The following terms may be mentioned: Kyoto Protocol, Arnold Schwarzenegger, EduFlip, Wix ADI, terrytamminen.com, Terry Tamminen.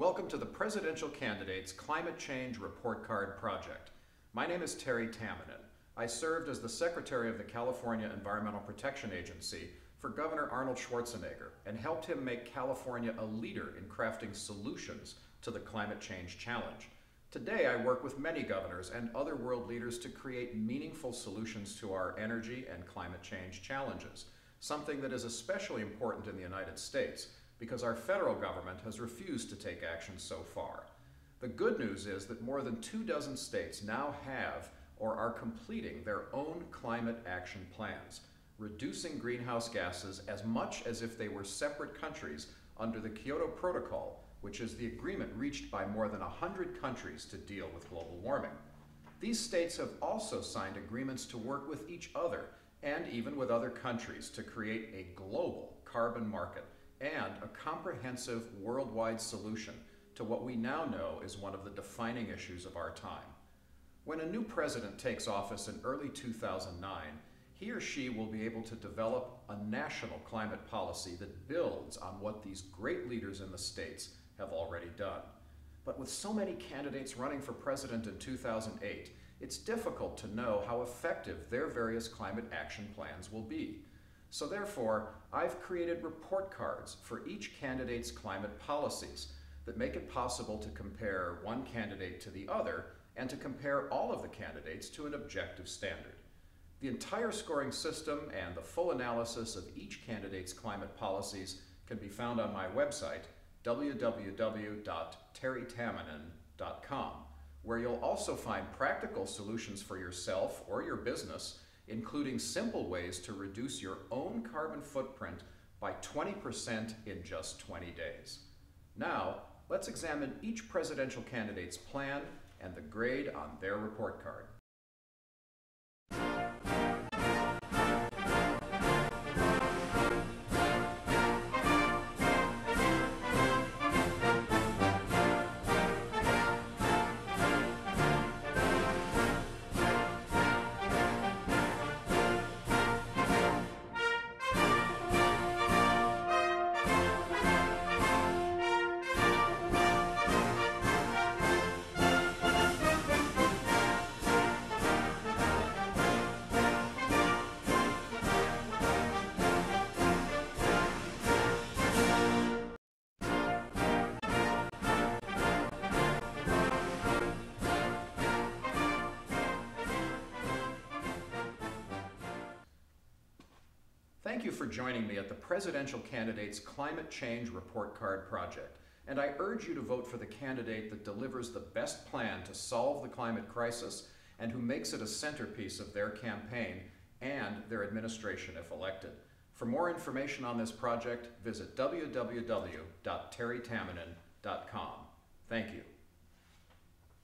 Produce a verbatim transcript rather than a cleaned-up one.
Welcome to the Presidential Candidates Climate Change Report Card Project. My name is Terry Tamminen. I served as the Secretary of the California Environmental Protection Agency for Governor Arnold Schwarzenegger and helped him make California a leader in crafting solutions to the climate change challenge. Today, I work with many governors and other world leaders to create meaningful solutions to our energy and climate change challenges, something that is especially important in the United States because our federal government has refused to take action so far. The good news is that more than two dozen states now have or are completing their own climate action plans, reducing greenhouse gases as much as if they were separate countries under the Kyoto Protocol, which is the agreement reached by more than one hundred countries to deal with global warming. These states have also signed agreements to work with each other and even with other countries to create a global carbon market and a comprehensive worldwide solution to what we now know is one of the defining issues of our time. When a new president takes office in early two thousand nine, he or she will be able to develop a national climate policy that builds on what these great leaders in the states have already done. But with so many candidates running for president in two thousand eight, it's difficult to know how effective their various climate action plans will be. So therefore, I've created report cards for each candidate's climate policies that make it possible to compare one candidate to the other and to compare all of the candidates to an objective standard. The entire scoring system and the full analysis of each candidate's climate policies can be found on my website, w w w dot terry tamminen dot com, where you'll also find practical solutions for yourself or your business, including simple ways to reduce your own carbon footprint by twenty percent in just twenty days. Now, let's examine each presidential candidate's plan and the grade on their report card. Thank you for joining me at the Presidential Candidates Climate Change Report Card Project, and I urge you to vote for the candidate that delivers the best plan to solve the climate crisis and who makes it a centerpiece of their campaign and their administration if elected. For more information on this project, visit w w w dot terry tamminen dot com. Thank you.